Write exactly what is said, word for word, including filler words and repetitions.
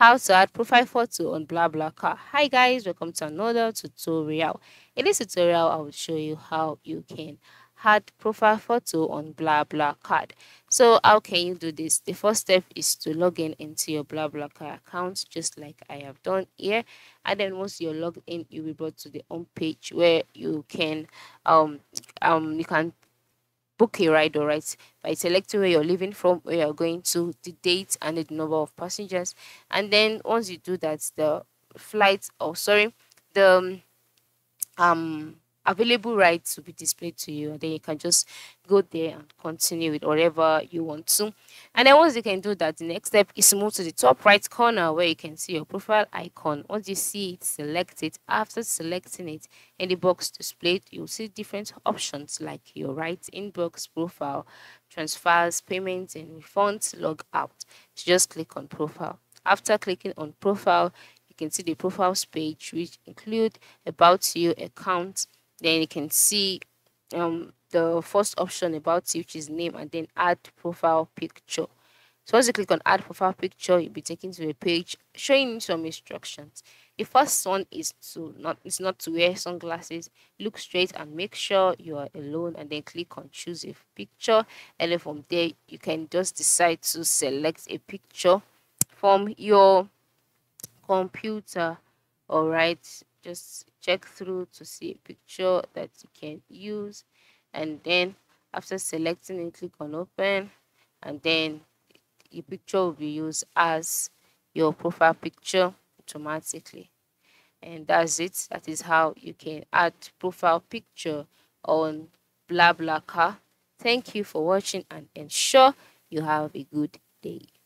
How to add profile photo on BlaBlaCar. Hi guys, welcome to another tutorial. In this tutorial, I will show you how you can add profile photo on BlaBlaCar. So how can you do this? The first step is to log in into your BlaBlaCar account, just like I have done here. And then once you're logged in, you'll be brought to the home page where you can um um you can book a ride, all right, by selecting where you're leaving from, where you're going to, the date, and the number of passengers. And then once you do that, the flight, or oh, sorry, the um available rides will be displayed to you. And then you can just go there and continue with whatever you want to. And then once you can do that, the next step is to move to the top right corner where you can see your profile icon. Once you see it, select it. After selecting it, in the box displayed, you'll see different options like your right inbox, profile, transfers, payments, and refunds, log out. So just click on profile. After clicking on profile, you can see the profiles page, which include about you, account. Then you can see um the first option about you, which is name, and then add profile picture. So once you click on add profile picture, you'll be taken to a page showing you some instructions. The first one is to not it's not to wear sunglasses, look straight and make sure you are alone, and then click on choose a picture. And then from there, you can just decide to select a picture from your computer. All right, just check through to see a picture that you can use, and then after selecting it, click on open, and then your picture will be used as your profile picture automatically. And that's it. That is how you can add profile picture on BlaBlaCar. Thank you for watching, and ensure you have a good day.